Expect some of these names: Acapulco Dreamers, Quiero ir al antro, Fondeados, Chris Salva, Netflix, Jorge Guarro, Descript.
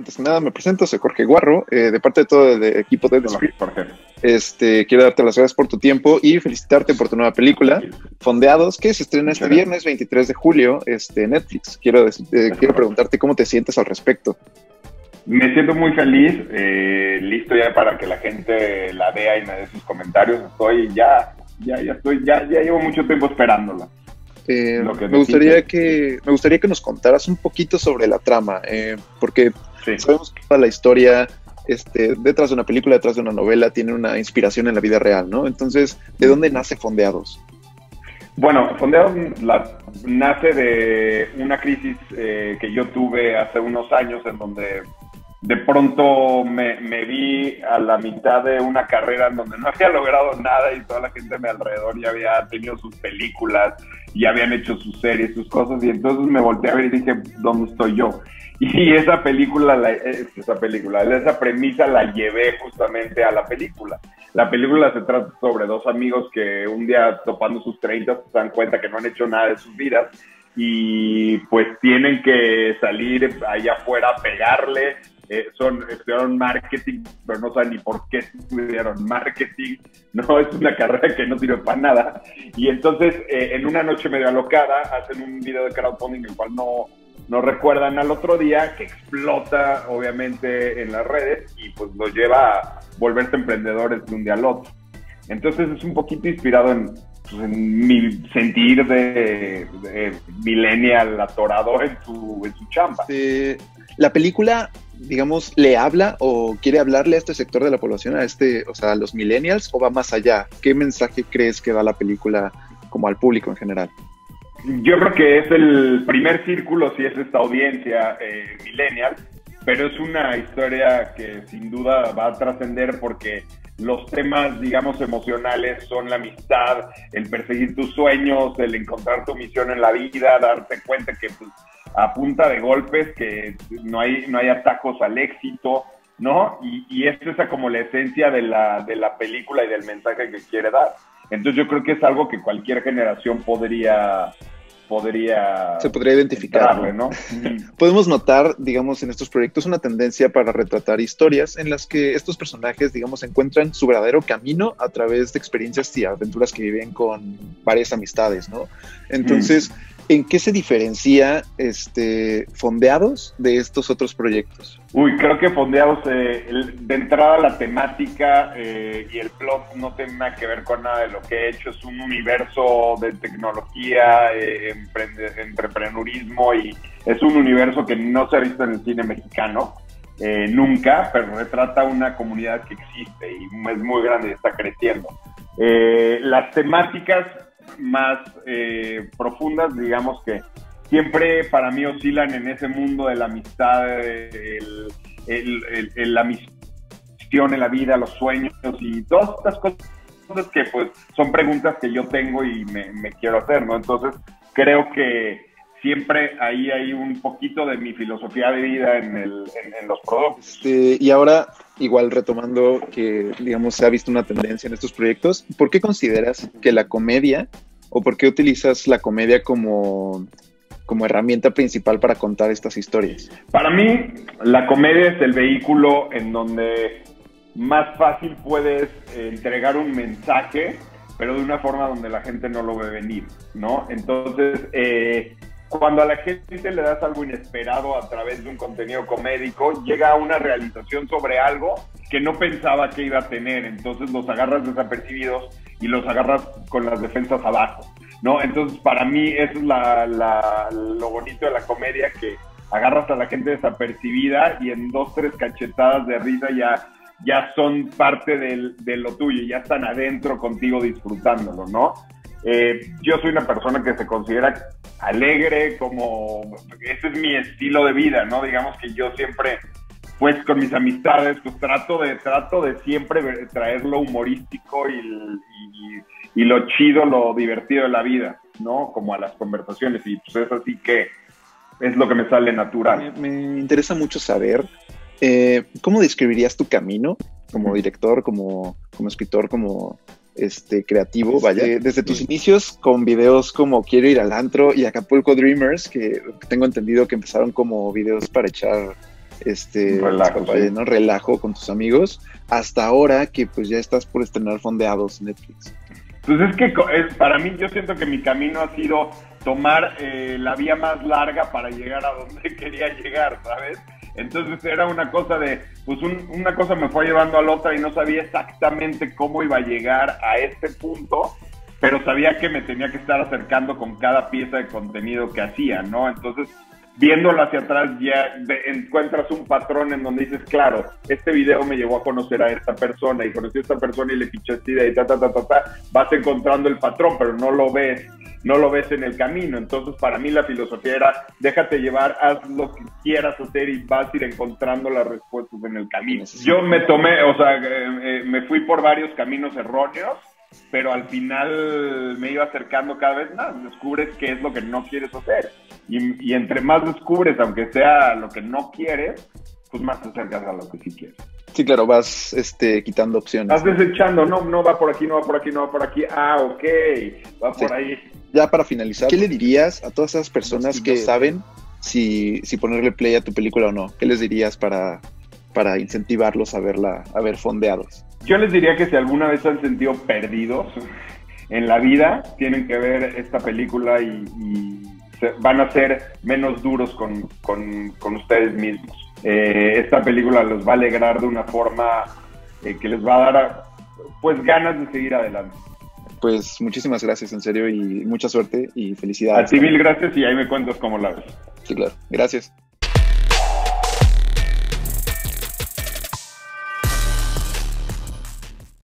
Antes que nada, me presento, soy Jorge Guarro, de parte de todo el equipo de Descript. Quiero darte las gracias por tu tiempo y felicitarte por tu nueva película, Fondeados, que se estrena este viernes 23 de julio en Netflix. Quiero preguntarte cómo te sientes al respecto. Me siento muy feliz, listo ya para que la gente la vea y me dé sus comentarios. Ya llevo mucho tiempo esperándola. Me gustaría que nos contaras un poquito sobre la trama, porque sabemos que toda la historia detrás de una película, detrás de una novela, tiene una inspiración en la vida real, ¿no? Entonces, ¿de dónde nace Fondeados? Bueno, Fondeados nace de una crisis que yo tuve hace unos años, en donde de pronto me vi a la mitad de una carrera en donde no había logrado nada y toda la gente a mi alrededor ya había tenido sus películas, ya habían hecho sus series, sus cosas, y entonces me volteé a ver y dije, ¿dónde estoy yo? Y esa premisa la llevé justamente a la película. La película se trata sobre dos amigos que un día, topando sus 30, se dan cuenta que no han hecho nada de sus vidas y pues tienen que salir allá afuera a pegarle. Estudiaron marketing, pero no saben ni por qué estudiaron marketing, ¿no? Es una carrera que no sirve para nada. Y entonces, en una noche medio alocada, hacen un video de crowdfunding, el cual no recuerdan al otro día, que explota, obviamente, en las redes y pues los lleva a volverse emprendedores de un día al otro. Entonces, es un poquito inspirado en mi sentir de millennial atorado en su chamba. La película, digamos, ¿le habla o quiere hablarle a este sector de la población, a los millennials, o va más allá? ¿Qué mensaje crees que da la película como al público en general? Yo creo que es el primer círculo, si es esta audiencia millennial, pero es una historia que sin duda va a trascender porque los temas, digamos, emocionales son la amistad, el perseguir tus sueños, el encontrar tu misión en la vida, darte cuenta que pues, a punta de golpes, que no hay atajos al éxito, ¿no? Y es esa como la esencia de la película y del mensaje que quiere dar. Entonces yo creo que es algo que cualquier generación se podría identificar, ¿no? Podemos notar, digamos, en estos proyectos una tendencia para retratar historias en las que estos personajes, digamos, encuentran su verdadero camino a través de experiencias y aventuras que viven con varias amistades, ¿no? Entonces, ¿en qué se diferencia Fondeados de estos otros proyectos? Uy, creo que Fondeados, de entrada la temática y el plot no tienen nada que ver con nada de lo que he hecho. Es un universo de tecnología, empreneurismo, y es un universo que no se ha visto en el cine mexicano nunca, pero retrata una comunidad que existe y es muy grande y está creciendo. Las temáticas más profundas, digamos, que siempre para mí oscilan en ese mundo de la amistad, la misión en la vida, los sueños y todas estas cosas que pues son preguntas que yo tengo y me quiero hacer, ¿no? Entonces creo que siempre ahí hay un poquito de mi filosofía de vida en los productos. Y ahora, igual retomando que, digamos, se ha visto una tendencia en estos proyectos, ¿por qué consideras que la comedia, o por qué utilizas la comedia como herramienta principal para contar estas historias? Para mí, la comedia es el vehículo en donde más fácil puedes entregar un mensaje, pero de una forma donde la gente no lo ve venir, ¿no? Entonces, cuando a la gente le das algo inesperado a través de un contenido comédico, llega a una realización sobre algo que no pensaba que iba a tener. Entonces los agarras desapercibidos y los agarras con las defensas abajo, ¿no? Entonces para mí eso es lo bonito de la comedia, que agarras a la gente desapercibida y en 2, 3 cachetadas de risa ya son parte de lo tuyo, ya están adentro contigo disfrutándolo, ¿no? Yo soy una persona que se considera alegre, como ese es mi estilo de vida, ¿no? Digamos que yo siempre, pues con mis amistades, pues trato de siempre traer lo humorístico y lo chido, lo divertido de la vida, ¿no? Como a las conversaciones, y pues es así que es lo que me sale natural. Me interesa mucho saber, ¿cómo describirías tu camino como director, como escritor, como creativo, vaya? Desde tus inicios con videos como Quiero Ir al Antro y Acapulco Dreamers, que tengo entendido que empezaron como videos para echar relajo, para, ¿sí? ¿no? Relajo con tus amigos, hasta ahora que pues ya estás por estrenar Fondeados Netflix. Pues es que para mí, yo siento que mi camino ha sido tomar la vía más larga para llegar a donde quería llegar, ¿sabes? Entonces era una cosa de, pues una cosa me fue llevando a la otra y no sabía exactamente cómo iba a llegar a este punto, pero sabía que me tenía que estar acercando con cada pieza de contenido que hacía, ¿no? Entonces, viéndolo hacia atrás ya encuentras un patrón en donde dices, claro, este video me llevó a conocer a esta persona y conocí a esta persona y le piché esta idea y vas encontrando el patrón, pero no lo ves en el camino. Entonces, para mí la filosofía era, déjate llevar, haz lo que quieras hacer y vas a ir encontrando las respuestas en el camino. Yo me tomé, o sea, me fui por varios caminos erróneos, pero al final me iba acercando cada vez más, descubres qué es lo que no quieres hacer. Y entre más descubres, aunque sea lo que no quieres, pues más te acercas a lo que sí quieres. Sí, claro, vas quitando opciones. Vas desechando, no va por aquí, no va por aquí, no va por aquí. Ah, ok, va por ahí. Ya para finalizar, ¿qué le dirías a todas esas personas que saben si ponerle play a tu película o no? ¿Qué les dirías para incentivarlos a ver Fondeados? Yo les diría que si alguna vez se han sentido perdidos en la vida, tienen que ver esta película y van a ser menos duros con ustedes mismos. Esta película los va a alegrar de una forma que les va a dar pues ganas de seguir adelante. Pues muchísimas gracias, en serio, y mucha suerte y felicidades. A ti mil gracias y ahí me cuentas cómo la ves. Sí, claro. Gracias.